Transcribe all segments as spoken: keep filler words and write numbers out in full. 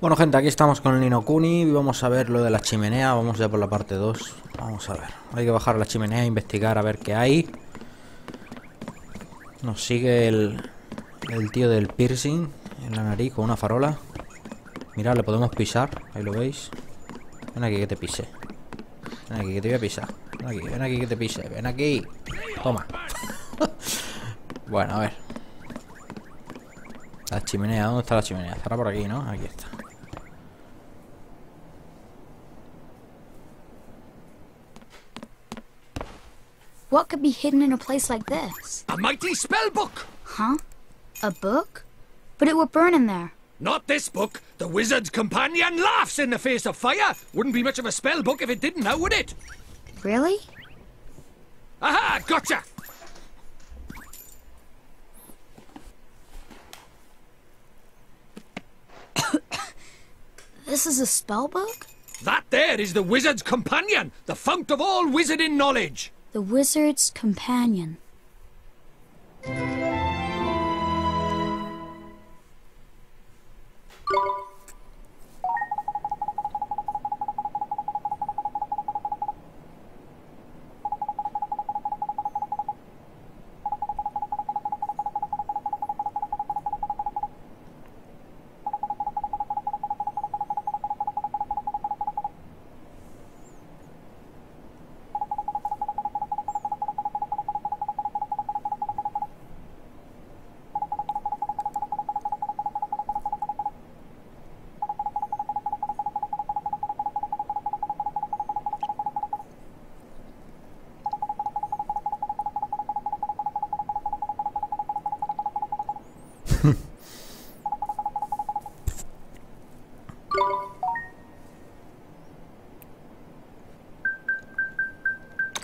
Bueno, gente, aquí estamos con el Ni no Kuni y vamos a ver lo de la chimenea. Vamos ya por la parte dos. Vamos a ver. Hay que bajar a la chimenea, investigar a ver qué hay. Nos sigue el, el tío del piercing en la nariz con una farola. Mirad, le podemos pisar. Ahí lo veis. Ven aquí que te pise. Ven aquí que te voy a pisar. Ven aquí, ven aquí que te pise. Ven aquí. Toma. Bueno, a ver. La chimenea, ¿dónde está la chimenea? Estará por aquí, ¿no? Aquí está. What could be hidden in a place like this? A mighty spell book. Huh? A book? But it would burn in there. Not this book. The wizard's companion laughs in the face of fire. Wouldn't be much of a spell book if it didn't, now would it? Really? Aha! Gotcha. This is a spell book? That there is the wizard's companion, the fount of all wizarding knowledge. The wizard's companion.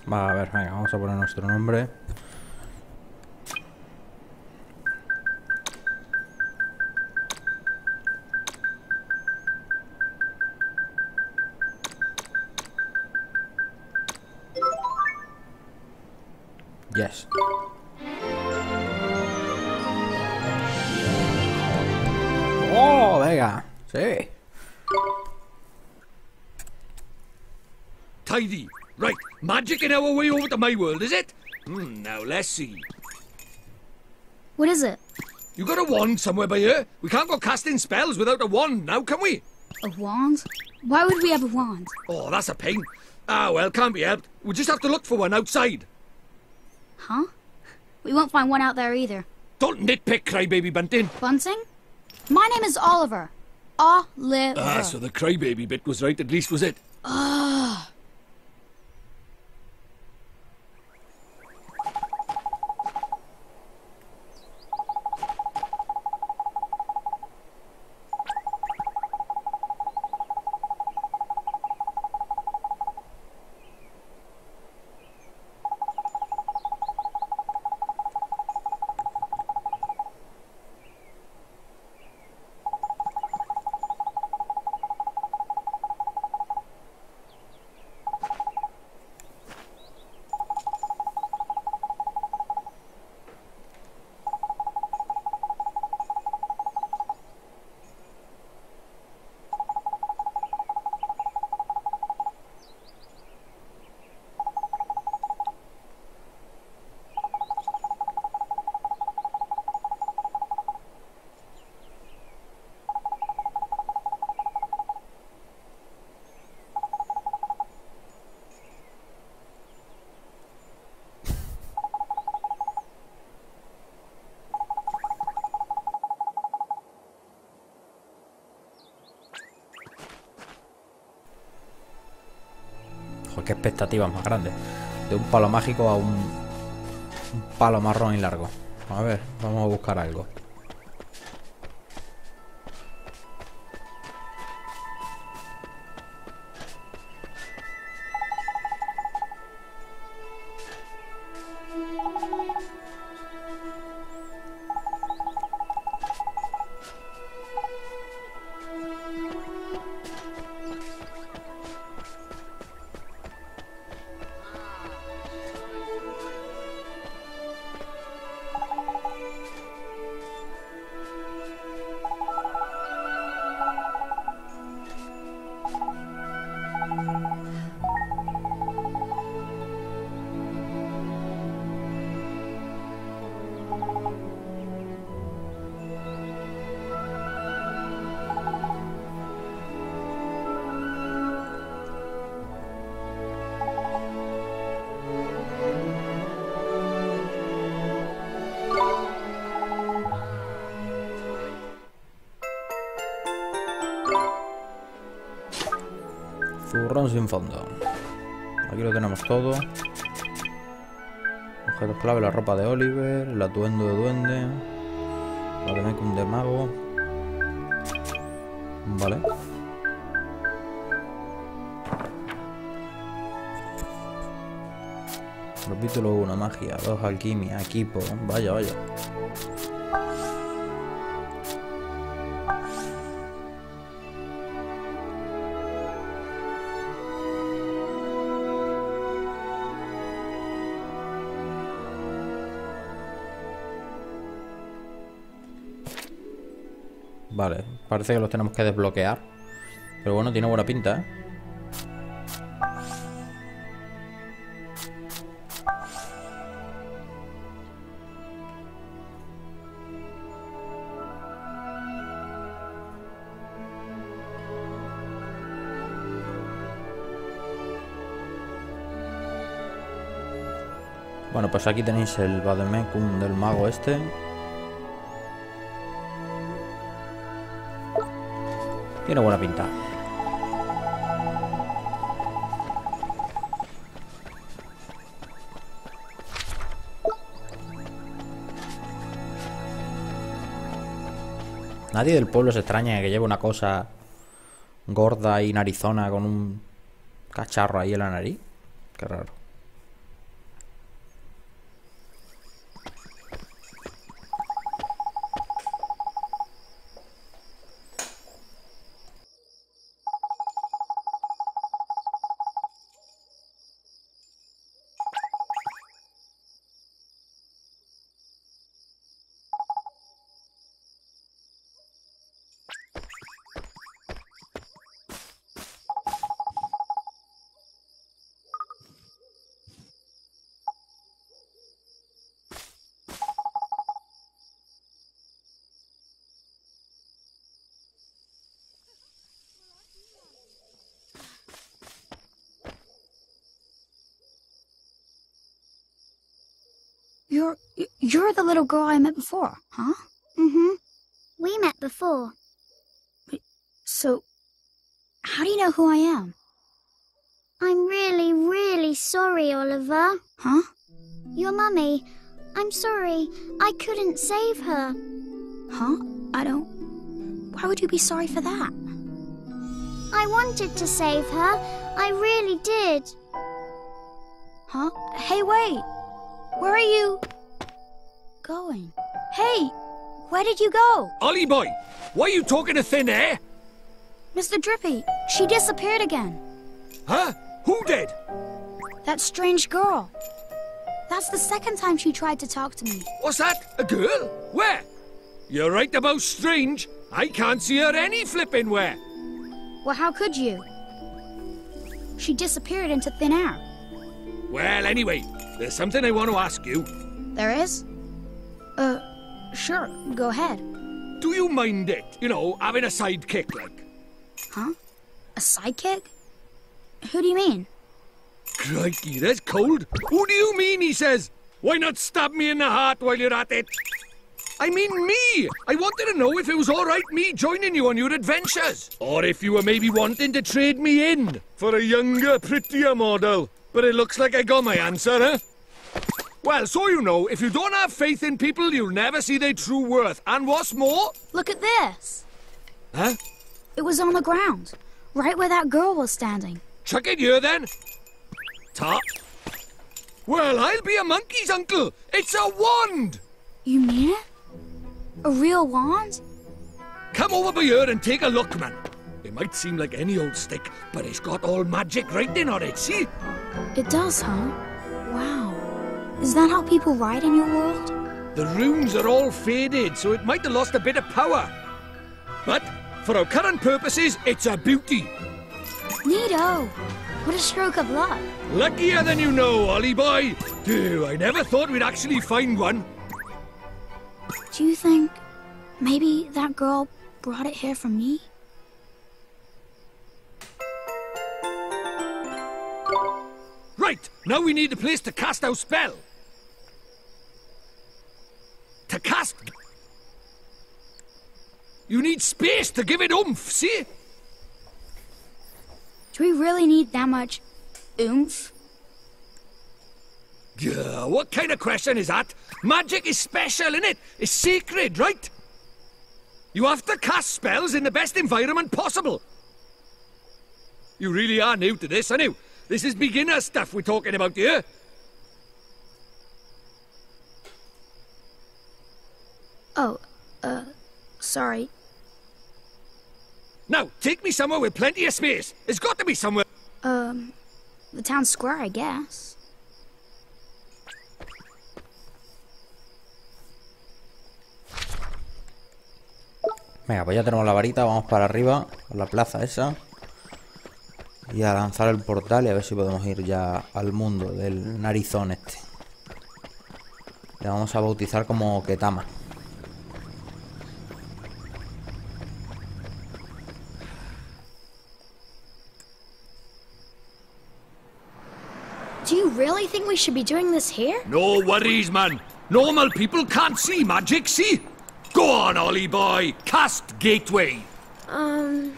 Va, a ver, venga, vamos a poner nuestro nombre. Yes. Oh, venga, sí. Tidy. Right, magic in our way over to my world, is it? Hmm, now let's see. What is it? You got a wand somewhere by here? We can't go casting spells without a wand now, can we? A wand? Why would we have a wand? Oh, that's a pain. Ah, well, can't be helped. We'll just have to look for one outside. Huh? We won't find one out there either. Don't nitpick, crybaby bunting. Bunting? My name is Oliver. Oliver. Ah, so the crybaby bit was right, at least, was it? Ah. Qué expectativas más grandes. De un palo mágico a un, un palo marrón y largo. A ver, vamos a buscar algo. zurrón sin fondo. Aquí lo tenemos todo. Objetos clave, la ropa de Oliver, el atuendo de duende, la de Mekun de mago. Vale. Capítulo uno, magia, dos, alquimia, equipo, vaya, vaya. Vale, parece que los tenemos que desbloquear. Pero bueno, tiene buena pinta, ¿eh? Bueno, pues aquí tenéis el vademecum del mago este. Tiene buena pinta. Nadie del pueblo se extraña que lleve una cosa gorda y narizona con un cacharro ahí en la nariz. Qué raro. You're, you're the little girl I met before, huh? Mm-hmm. We met before. So, how do you know who I am? I'm really, really sorry, Oliver. Huh? Your mummy. I'm sorry. I couldn't save her. Huh? I don't... Why would you be sorry for that? I wanted to save her. I really did. Huh? Hey, wait. Where are you going? Hey, where did you go? Ollie boy, why are you talking to thin air? Mister Drippy, she disappeared again. Huh? Who did? That strange girl. That's the second time she tried to talk to me. What's that? A girl? Where? You're right about strange. I can't see her any flipping where. Well, how could you? She disappeared into thin air. Well, anyway... There's something I want to ask you. There is? Uh, sure, go ahead. Do you mind it, you know, having a sidekick, like? Huh? A sidekick? Who do you mean? Crikey, that's cold. Who do you mean, he says? Why not stab me in the heart while you're at it? I mean me! I wanted to know if it was all right me joining you on your adventures. Or if you were maybe wanting to trade me in for a younger, prettier model. But it looks like I got my answer, huh? Well, so you know, if you don't have faith in people, you'll never see their true worth. And what's more... Look at this. Huh? It was on the ground, right where that girl was standing. Chuck it here, then. Top. Well, I'll be a monkey's uncle. It's a wand. You mean it? A real wand? Come over here and take a look, man. It might seem like any old stick, but it's got all magic writing on it, see? It does, huh? Wow. Is that how people write in your world? The runes are all faded, so it might have lost a bit of power. But, for our current purposes, it's a beauty. Neato. What a stroke of luck. Luckier than you know, Ollie boy. Dude, I never thought we'd actually find one. Do you think maybe that girl brought it here for me? Right, now we need a place to cast our spell. To cast... You need space to give it oomph, see? Do we really need that much oomph? Yeah, what kind of question is that? Magic is special, innit? It's sacred, right? You have to cast spells in the best environment possible. You really are new to this, aren't you? This is beginner stuff we're talking about here. Oh, uh, sorry. Now, take me somewhere with plenty of space. It's got to be somewhere. Um, the town square, I guess. Venga, pues ya tenemos la varita, vamos para arriba, a la plaza esa. Y a lanzar el portal y a ver si podemos ir ya al mundo del narizón este. Le vamos a bautizar como Ketama. Do you really think we should be doing this here? No worries, man. Normal people can't see magic, see? Go on, Ollie boy. Cast gateway. Um...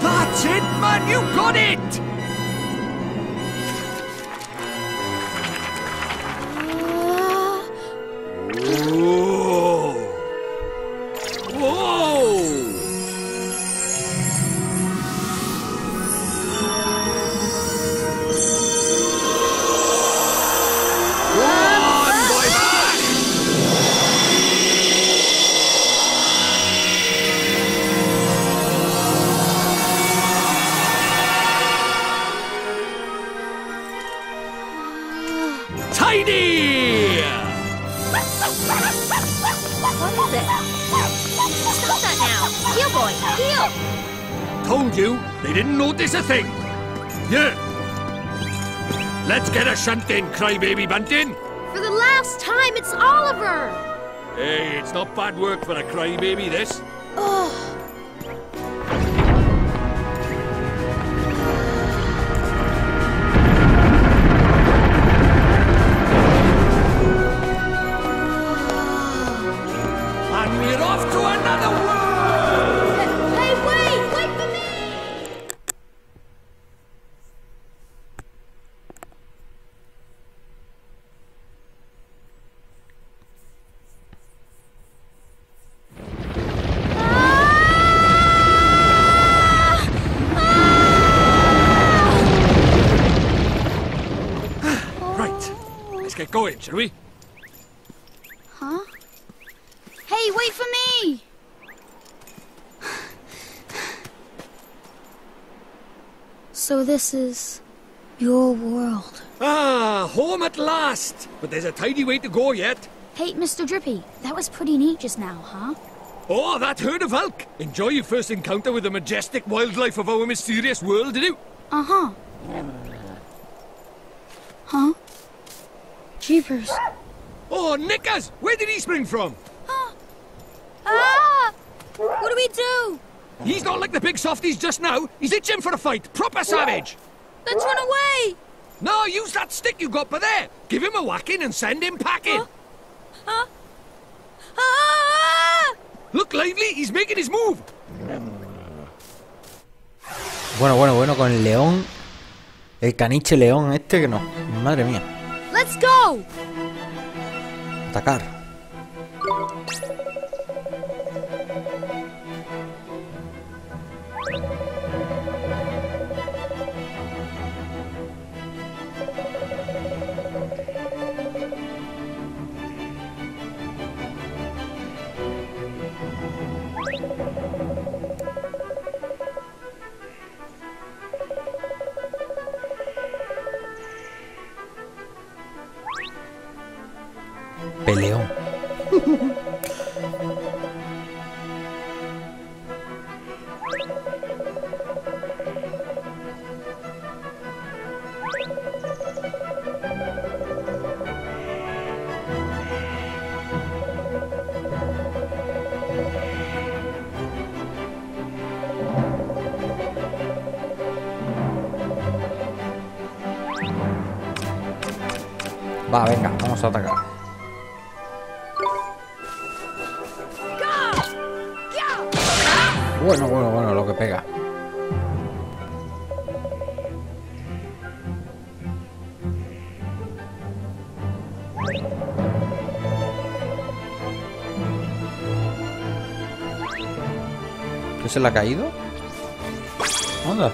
That's it, man. You got it. Shunting, crybaby bunting. For the last time, it's Oliver. Hey, it's not bad work for a crybaby, this. Oh. And we're off to another world. Hey, wait, wait for me. Going, shall we? Huh? Hey, wait for me! So this is your world. Ah, home at last! But there's a tidy way to go yet. Hey, Mister Drippy, that was pretty neat just now, huh? Oh, that herd of elk! Enjoy your first encounter with the majestic wildlife of our mysterious world, did you? Uh-huh. Huh? Jeepers. Oh, Nickers! Where did he spring from? Huh? Ah! What do we do? He's not like the big softies just now. He's itching for a fight. Proper savage. Let's run away! No, use that stick you got by there. Give him a whacking and send him packing. Huh? Huh? Ah! Look, lively, he's making his move. Bueno, bueno, bueno, con el león. El caniche león este que no. Madre mía. Let's go! Atacar. Peleón. Va, venga, vamos a atacar. Bueno, bueno, bueno, lo que pega. ¿Qué se le ha caído? Anda.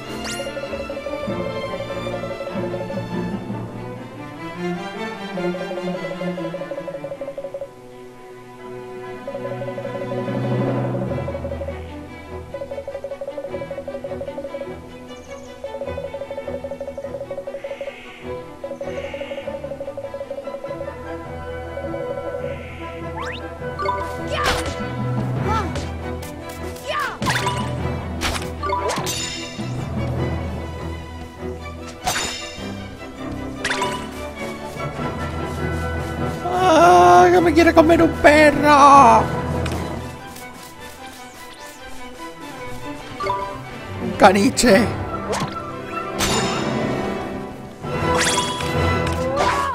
¡Me quiere comer un perro! ¡Un caniche!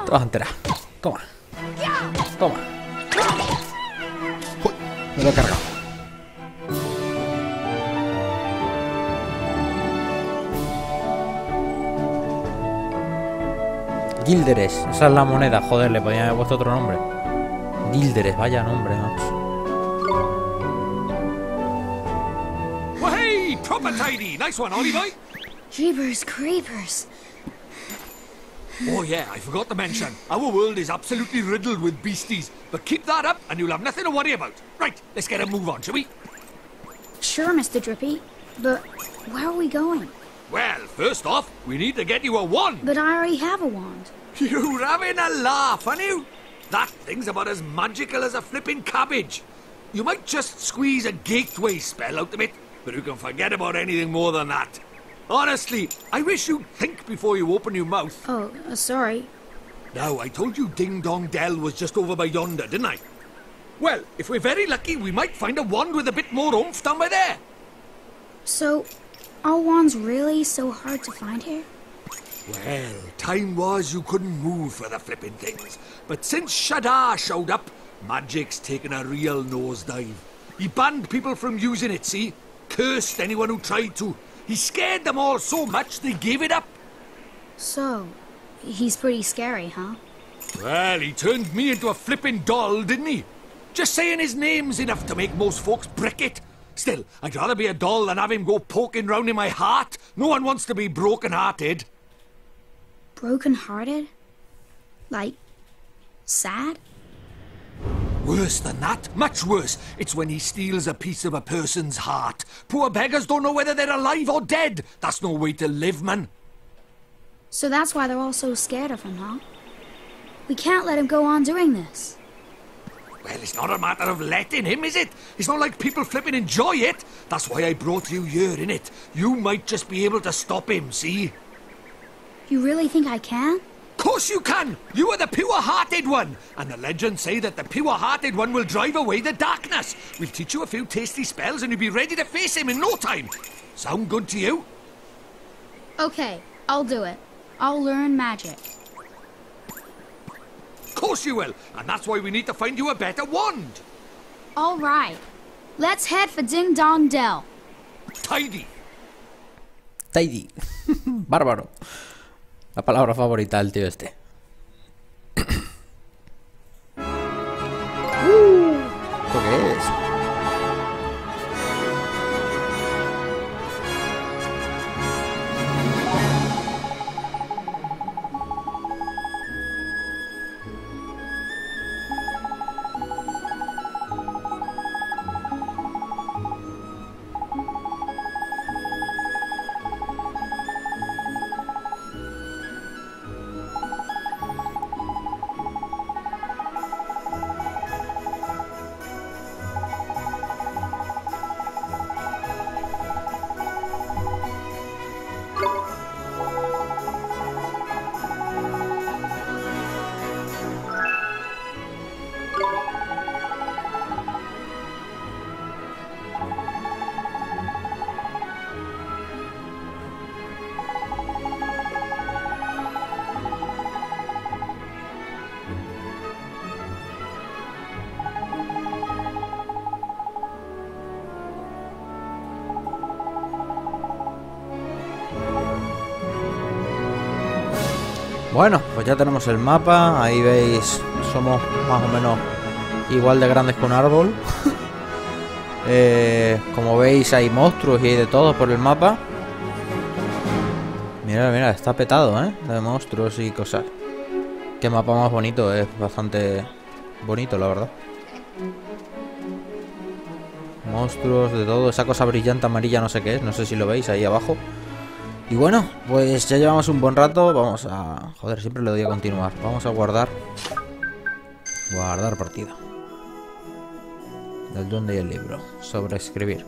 Toma, entera. Toma. Toma. Uy, me lo he cargado. Gilderis. Esa es la moneda. Joder, le podían haber puesto otro nombre. Gilderis, vaya nombre, macho. Well, hey, proper tidy. Nice one, Oliver. Jeepers creepers. Oh yeah, I forgot to mention. Our world is absolutely riddled with beasties, but keep that up and you'll have nothing to worry about. Right, let's get a move on, shall we? Sure, Mister Drippy, but where are we going? Well, first off, we need to get you a wand. But I already have a wand. You're having a laugh, aren't you? That thing's about as magical as a flipping cabbage. You might just squeeze a gateway spell out of it, but you can forget about anything more than that. Honestly, I wish you'd think before you open your mouth. Oh, uh, sorry. Now, I told you Ding Dong Dell was just over by yonder, didn't I? Well, if we're very lucky, we might find a wand with a bit more oomph down by there. So, are wands really so hard to find here? Well, time was you couldn't move for the flipping things. But since Shadar showed up, magic's taken a real nosedive. He banned people from using it, see? Cursed anyone who tried to. He scared them all so much they gave it up. So, he's pretty scary, huh? Well, he turned me into a flipping doll, didn't he? Just saying his name's enough to make most folks brick it. Still, I'd rather be a doll than have him go poking round in my heart. No one wants to be broken-hearted. Broken-hearted? Like, sad? Worse than that, much worse. It's when he steals a piece of a person's heart. Poor beggars don't know whether they're alive or dead. That's no way to live, man. So that's why they're all so scared of him, huh? We can't let him go on doing this. Well, it's not a matter of letting him, is it? It's not like people flipping enjoy it. That's why I brought you here, innit? You might just be able to stop him, see? You really think I can? Course you can! You are the pure-hearted one! And the legends say that the pure-hearted one will drive away the darkness. We'll teach you a few tasty spells and you'll be ready to face him in no time. Sound good to you? Okay, I'll do it. I'll learn magic. Course you will! And that's why we need to find you a better wand! Alright. Let's head for Ding Dong Dell. Tidy. Tidy. Bárbaro. La palabra favorita del tío este. uh, ¿Esto qué es? Bueno, pues ya tenemos el mapa. Ahí veis, somos más o menos igual de grandes que un árbol. eh, como veis, hay monstruos y hay de todo por el mapa. Mira, mira, está petado, ¿eh? De monstruos y cosas. Qué mapa más bonito, es bastante bonito, la verdad. Monstruos, de todo, esa cosa brillante amarilla no sé qué es, no sé si lo veis ahí abajo. Y bueno, pues ya llevamos un buen rato, vamos a... Joder, siempre le doy a continuar, vamos a guardar. Guardar partida. Del duende y el libro, sobre escribir.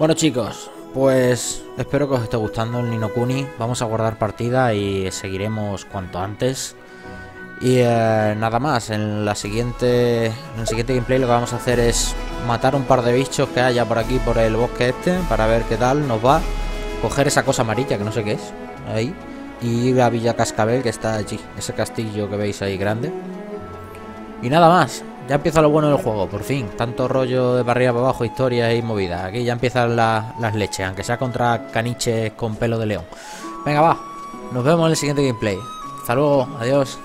Bueno chicos, pues espero que os esté gustando el Ni no Kuni. Vamos a guardar partida y seguiremos cuanto antes. Y eh, nada más, en la siguiente en el siguiente gameplay lo que vamos a hacer es matar un par de bichos que haya por aquí, por el bosque este, para ver qué tal nos va. Coger esa cosa amarilla, que no sé qué es, ahí, y ir a Villa Cascabel, que está allí, ese castillo que veis ahí grande. Y nada más, ya empieza lo bueno del juego, por fin. Tanto rollo de barriga para abajo, historias y movidas. Aquí ya empiezan la, las leches, aunque sea contra caniches con pelo de león. Venga, va, nos vemos en el siguiente gameplay. Hasta luego, adiós.